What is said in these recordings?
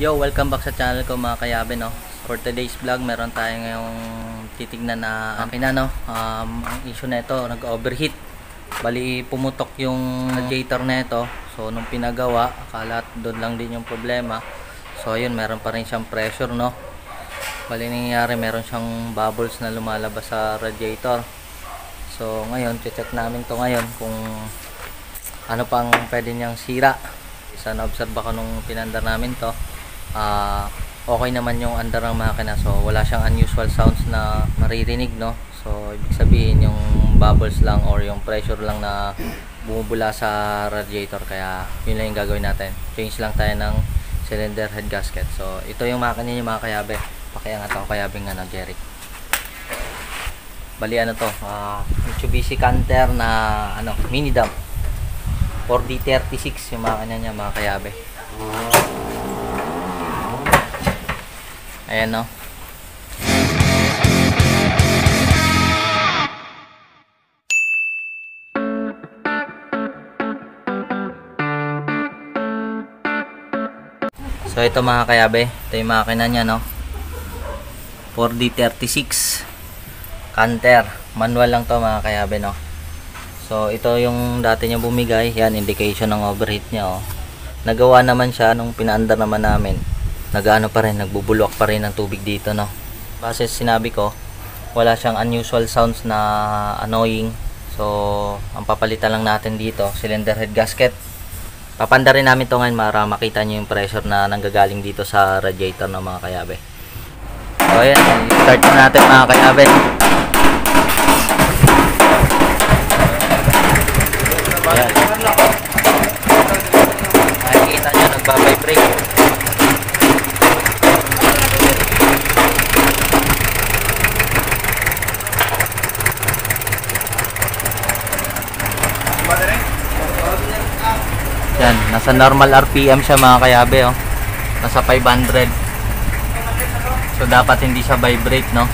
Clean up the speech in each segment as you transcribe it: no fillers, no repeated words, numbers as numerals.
Yo, welcome back sa channel ko mga kayabe, no. For today's vlog, meron tayo ngayong titignan na makina, no. Ang issue na ito, nag-overheat. Bali, pumutok yung radiator na ito. So, nung pinagawa, akala doon lang din yung problema. So, yun, meron pa rin siyang pressure, no. Bali, nangyayari, meron siyang bubbles na lumalabas sa radiator. So, ngayon, check namin to ngayon kung ano pang pwede niyang sira. Isa na-observe ako nung pinandar namin to. Okay naman yung under ng makina, so wala siyang unusual sounds na maririnig, no. So ibig sabihin yung bubbles lang or yung pressure lang na bumubula sa radiator, kaya yun lang yung gagawin natin. Change lang tayo ng cylinder head gasket. So ito yung makina niyo mga kayabe. Pakiangat ako kayabing nga ng Jerry. Bali ano to, Mitsubishi Canter na ano, mini dump 4D36 yung makina niya mga kayabe. Ayan, no. So ito mga kayabe, ito yung makina niya, no. 4D36 Canter, manual lang to mga kayabe, no. So ito yung dati niya bumigay, yan indication ng overheat niya, oh. Nagawa naman siya nung pinaandar naman namin. Nagaano pa rin, nagbubulwak pa rin ng tubig dito, no. Base sinabi ko, wala siyang unusual sounds na annoying. So, ang papalitan lang natin dito, cylinder head gasket. Papanda rin namin to ngayon para makita nyo yung pressure na nanggagaling dito sa radiator ng mga kayabe. So, ayan, start natin mga kayabe. Ayan. Makikita nyo, nagbabibrate. Yan, nasa normal RPM siya mga kayabe, oh. Nasa 500. So dapat hindi siya vibrate, no.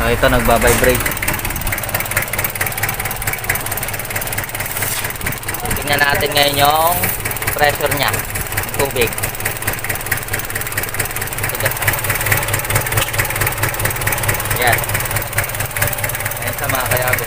So ito nagba-vibrate. Tingnan natin ngayon yung pressure niya, tubig. Yan. Ayan sa mga kayabe.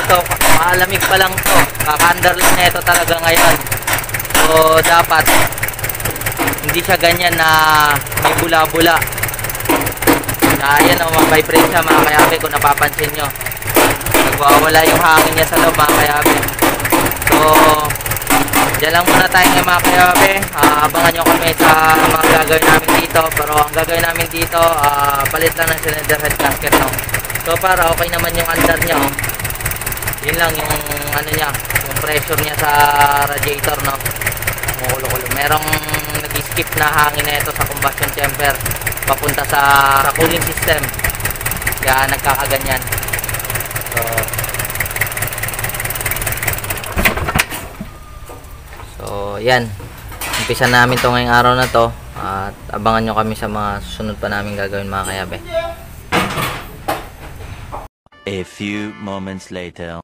Ito, maalamig pa lang to, kakanderlin na ito talaga ngayon. So dapat hindi siya ganyan na may bula-bula. Ayan, mabibrate siya mga kayabe. Kung napapansin nyo, nagwawala yung hangin niya sa loob mga kayabe. So dyan lang muna tayo ngayon mga kayabe. Abangan nyo kami sa mga gagawin namin dito. Pero ang gagawin namin dito, palit lang ng cylinder head gasket, no? So para okay naman yung under niya, oh. Yun lang yung ano niya, yung pressure niya sa radiator, no. Kumukulo-kulo. Merong nag-skip na hangin na ito sa combustion chamber papunta sa cooling system. Kaya nagkakaganyan. So yan. Umpisa namin to ngayong araw na to. At abangan nyo kami sa mga susunod pa namin gagawin mga kayabe. A few moments later.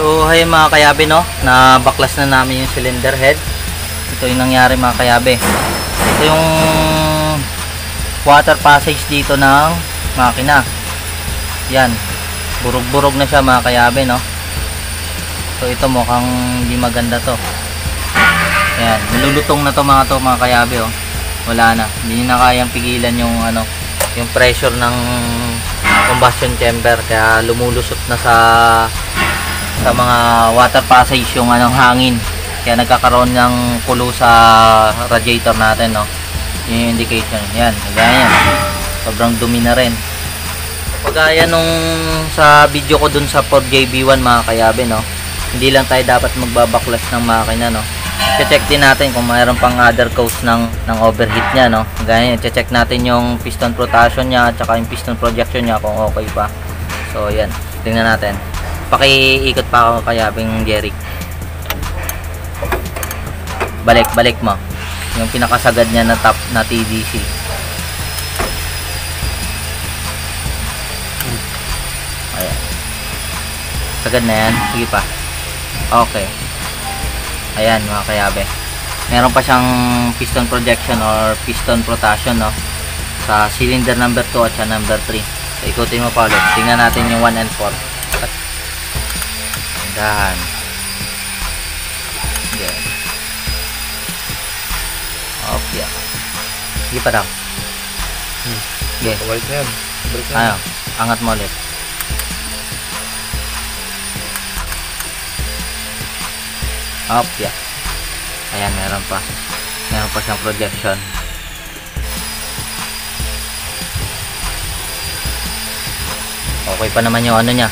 So hay mga kayabe, no, nabaklas na namin yung cylinder head. Ito yung nangyari mga kayabe. Ito yung water passage dito ng makina. Yan, burog-burog na siya mga kayabe, no. So ito mukhang di maganda to. Ayan, nalulutong na to mga kayabe oh. Wala na, hindi na kayang pigilan yung ano, yung pressure ng combustion chamber, kaya lumulusot na sa mga water passage yung anong hangin, kaya nagkakaroon ng kulo sa radiator natin no. Yun yung indication. Yan, ganyan. Sobrang dumi na rin. Pagaya nung sa video ko dun sa 4JB1 mga kayabe no, hindi lang tayo dapat magbabaklas ng makina no. Check din natin kung mayroon pang other cause ng overheat niya no. Ganyan, check natin yung piston rotation niya at saka yung piston projection niya kung okay pa. So yan, tingnan natin. Pakiikot pa ako kayabing Jerry. Balik mo yung pinakasagad niya na top na TDC. Sagad na yan, sige pa. Okay, ayan mga kayabe, meron pa siyang piston projection or piston rotation no, sa cylinder number 2 at sa number 3. So, ikutin mo pa ulit, tingnan natin yung 1 and 4. Dahan. Okay, okay, sige pa daw. Okay, balik na yan. Ano, angat mo ulit. Up, yeah. Ayan, meron pa siyang projection. Okay pa naman yung ano niya,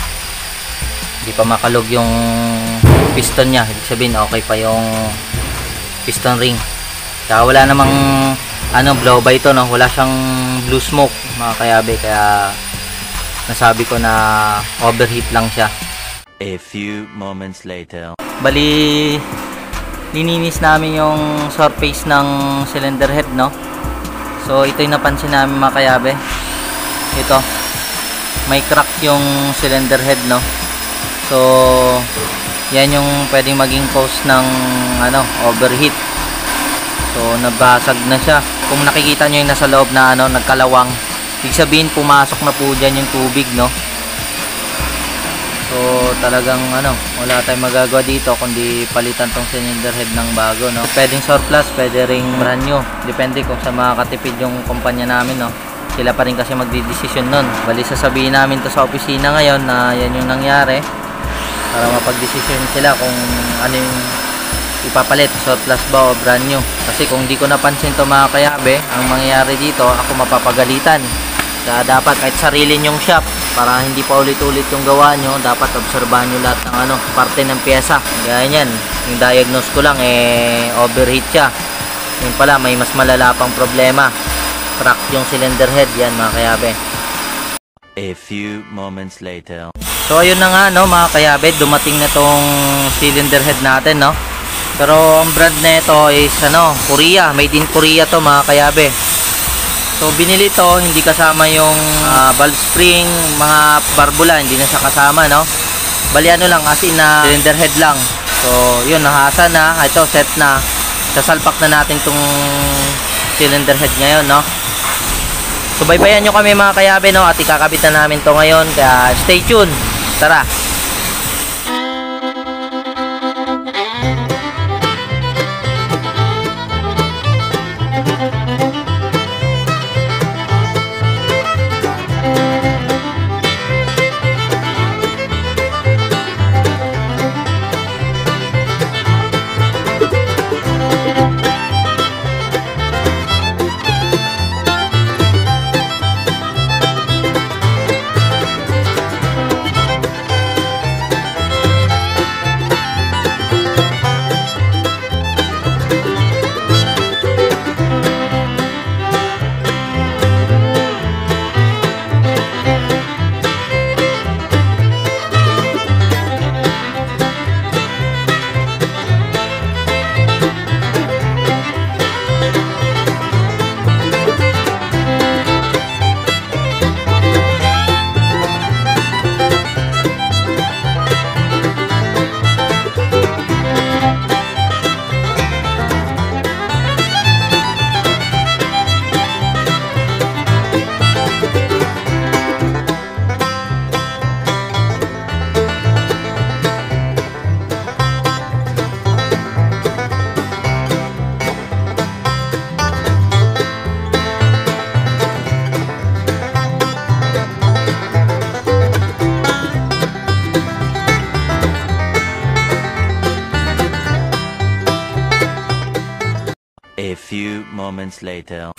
hindi pa makalog yung piston niya, ibig sabihin okay pa yung piston ring. Kaya wala namang ano, blow by ito no? Wala siyang blue smoke mga kayabe, kaya nasabi ko na overheat lang siya. A few moments later. Bali, nininis namin yung surface ng cylinder head no. So ito yung napansin namin mga kayabe, ito may crack yung cylinder head no. So yan yung pwedeng maging cause ng ano, overheat. So nabasag na siya. Kung nakikita nyo yung nasa loob na ano, nagkalawang, ibig sabihin pumasok na po dyan yung tubig no. So talagang ano, wala tayong magagawa dito kundi palitan tong cylinder head ng bago no. Pwedeng surplus, pwede ring brand new, depende kung sa makakatipid yung kumpanya namin no. Sila pa rin kasi magdidesisyon nun. Bali sasabihin namin to sa opisina ngayon na yan yung nangyari, para mapagdesisyon sila kung ano yung ipapalit, surplus ba o brand new. Kasi kung di ko napansin to mga kayabe, ang mangyayari dito, ako mapapagalitan. Kaya dapat kahit sarili nyong shop, para hindi pa ulit-ulit yung gawa nyo, dapat obserbahan nyo lahat ng ano, parte ng pyesa. Ganyan, yung diagnose ko lang eh overheat siya. Yun pala, may mas malala pang problema, crack yung cylinder head. Yan mga kayabe. A few moments later. So ayun na nga no mga kayabe, dumating na tong cylinder head natin no. Pero ang brand na ito is ano, Korea, made in Korea to mga kayabe. So binili to, hindi kasama yung valve spring, mga barbula, hindi na siya kasama no. Bali ano lang, as in na cylinder head lang. So yun, nahasa na, ito set na. Sasalpak na natin tong cylinder head ngayon no. So baybayan nyo kami mga kayabe no, at ikakabit na namin to ngayon, kaya stay tuned. Tara. few moments later.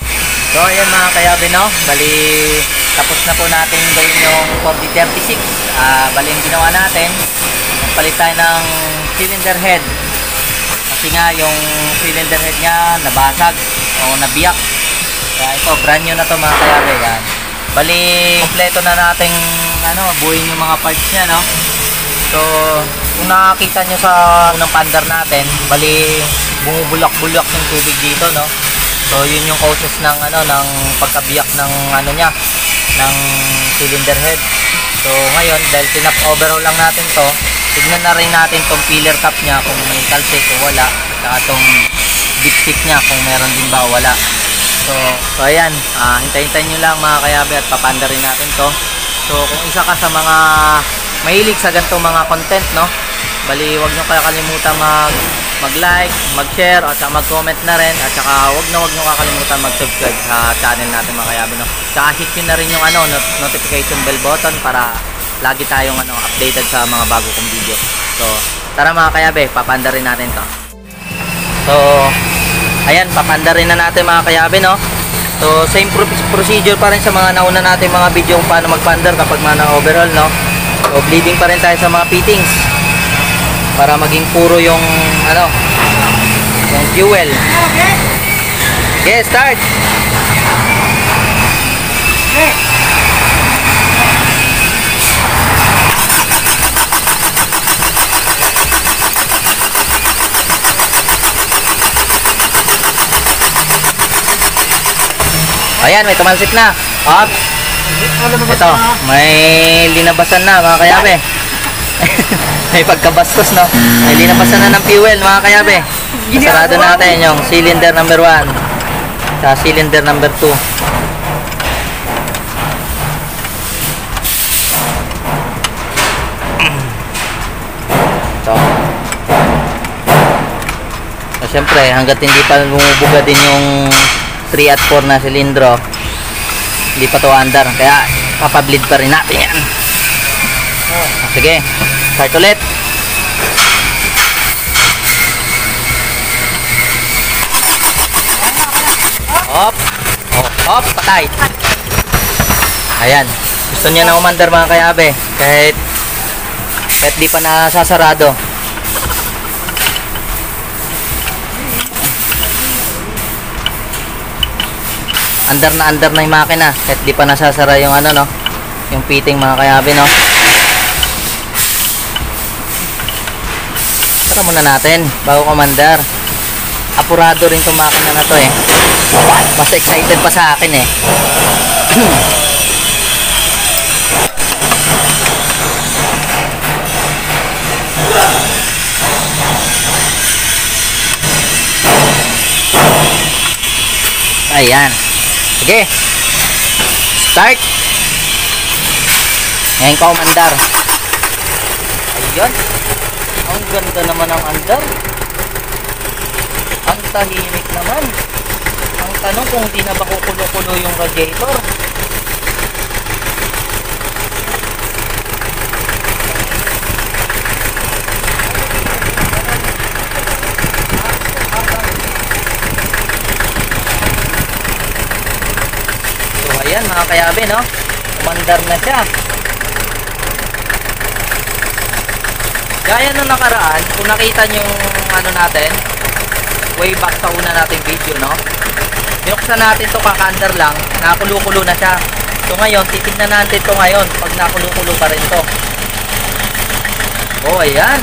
So ayan mga kayabe, no, bali tapos na po natin gawin yung 4D36. Bali yung ginawa natin, nagpalit tayo ng cylinder head kasi nga yung cylinder head nya nabasag o nabiyak. Kaya ito brand new na to mga kayabe. Yan, bali kompleto na natin buuin yung mga parts nya, no. So kung nakita nyo sa unang pandar natin, bali bumubulak-bulak yung tubig dito, no. So yun yung causes ng ng pagkabiyak ng niya, ng cylinder head. So ngayon dahil pinap-overhaul lang natin to, tignan na rin natin tong filler cap niya kung may kalsik o wala, at tong dipstick niya kung meron din ba o wala. So ayan, hintayin nyo lang mga kayabe at papandarin natin to. So kung isa ka sa mga mahilig sa ganitong mga content, no, bali wag nyo kakalimutan mag-like, mag-share, at saka mag-comment na rin, at saka wag nyo kakalimutan mag-subscribe sa channel natin mga kayabe, no. Saka hit nyo na rin yung notification bell button para lagi tayong updated sa mga bago kong video. So tara mga kayabe, papanda rin natin to. So ayan, papanda rin na natin mga kayabe, no. So same procedure pa rin sa mga nauna natin mga video kung paano magpander kapag mga na-overhaul, no. So bleeding pa rin tayo sa mga fittings para maging puro yung yung fuel. Okay. Yes, start. Okay. Ayan, may tumalsik na. Up. Ito, may linabasan na mga kayabe. May pagkabastos, no? May linabasan na ng fuel mga kayabe. Sarado natin yung cylinder number 1 sa cylinder number 2. Ito. So, siyempre hanggat hindi pa bumubuga din yung 3 at 4 na silindro, hindi pa to under, kaya papableed pa rin natin yan. Sige, start ulit. Hop, hop, hop, patay. Ayan, gusto niya na umandar mga kayabe, kahit di pa nasasarado. Under na yung makina, kahit di pa nasasara yung yung fitting mga kayabe, no. Tara muna natin bago commander. Apurado rin tong makina na to, eh. Mas excited pa sa akin, eh. Ayan. Sige, start. Ngayon ka umandar. Ayun, ang ganda naman ang andar, ang tahimik naman. Ang tanong kung di na ba kukulo-kulo yung radiator. Ayan mga kayabe, no? Umandar na siya. Gaya nung nakaraan, kung nakita nyo yung natin, way back sa una nating video, no? Binuksan natin to kakandar lang, nakulukulo na siya. So ngayon, titignan natin to ngayon pag nakulukulo pa rin to. Oh, ayan.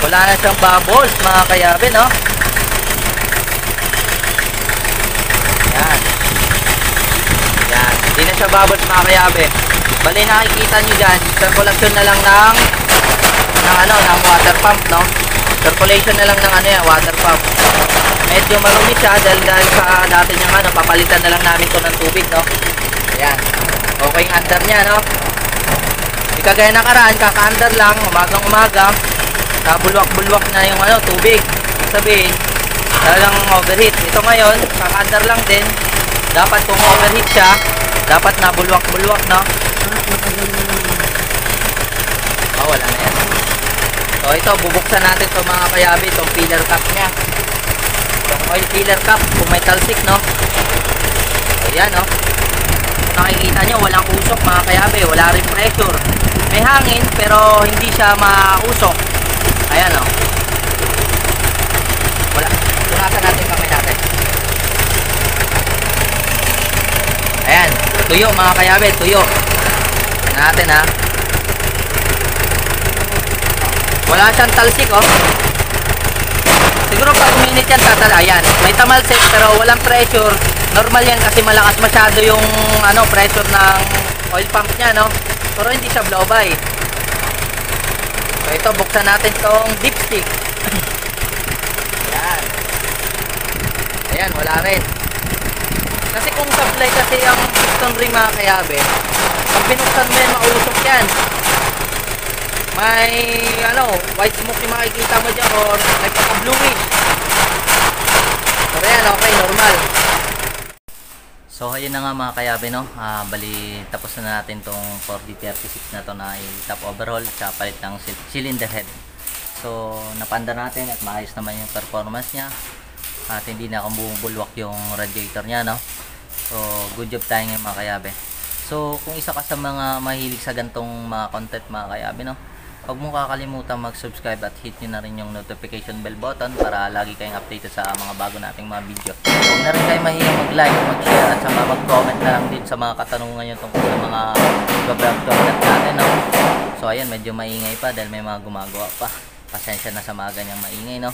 Wala na siyang bubbles mga kayabe, no? Ayan. Hindi na siya bubbles mga kayabe. Bali nakikita nyo dyan, circulation na lang ng water pump, no? Circulation na lang ng water pump. Medyo marumi siya dahil sa dati niyang papalitan na lang namin ito ng tubig, no? Ayan. Okay yung under niya, no? Di kagaya nakaraan, kaka-under lang, umagang-umaga, kabulwak-bulwak na yung tubig. Sabihin, talagang overheat. Ito ngayon, kaka-under lang din. Dapat kung overheat siya, dapat na bulwak-bulwak, no? Oh, wala na yan. So ito, bubuksan natin itong mga kayabe, itong filler cap niya. Yung oil filler cap kung may talsik, no? Ayan, no? Nakikita nyo, walang usok mga kayabe, wala rin pressure. May hangin pero hindi siya mausok. Ayan, no? Wala. Tunasan natin kamay natin. Ayan, tuyo mga kayabe, tuyo. Tignan natin, ha? Wala siyang talsik, oh. Siguro pag uminit yan tatala. Ayan, may tamalsik pero walang pressure. Normal yan kasi malakas masyado yung ano, pressure ng oil pump niya, no? Pero hindi siya blow by. So ito, buksan natin tong dipstick. Ayan. Ayan, wala rin. Kasi kung supply kasi ang piston ring mga kayabe, pag binuksan mo yan, mauusok yan. May ano, white smoke yung makikita mo dyan, or may paka-bluey. So ayan, okay, normal. So ayun na nga mga kayabe, no? Bali tapos na natin tong 4D36 na to na i-top overhaul at palit ng cylinder head. So napanda natin at maayos naman yung performance niya. At hindi na bumubulwak yung radiator niya, no? So good job tayo ngayon mga kayabe. So kung isa ka sa mga mahilig sa gantong mga content mga kayabe, no? Huwag mong kakalimutan mag-subscribe at hit nyo na rin yung notification bell button para lagi kayong updated sa mga bago nating mga video. Huwag na rin kayo mahihiyang mag-like, mag-share at saka mag-comment na lang din sa mga katanungan nyo tungkol sa mga vlog content natin, no? So ayan, medyo maingay pa dahil may mga gumagawa pa. Pasensya na sa mga ganyang maingay, no?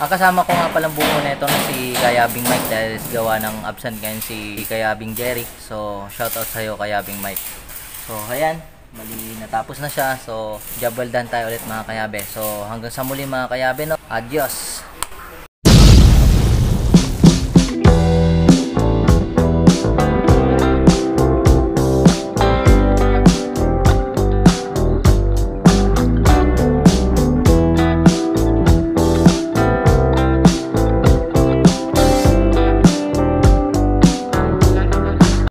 Ang kasama ko nga palang buko na ito na si Kayabing Mike dahil gawa ng absent ngayon si Kayabing Jerry. So shoutout sa'yo Kayabing Mike. So ayan, mali natapos na siya. So job well done tayo ulit mga kayabe. So hanggang sa muli mga kayabe, no? Adios.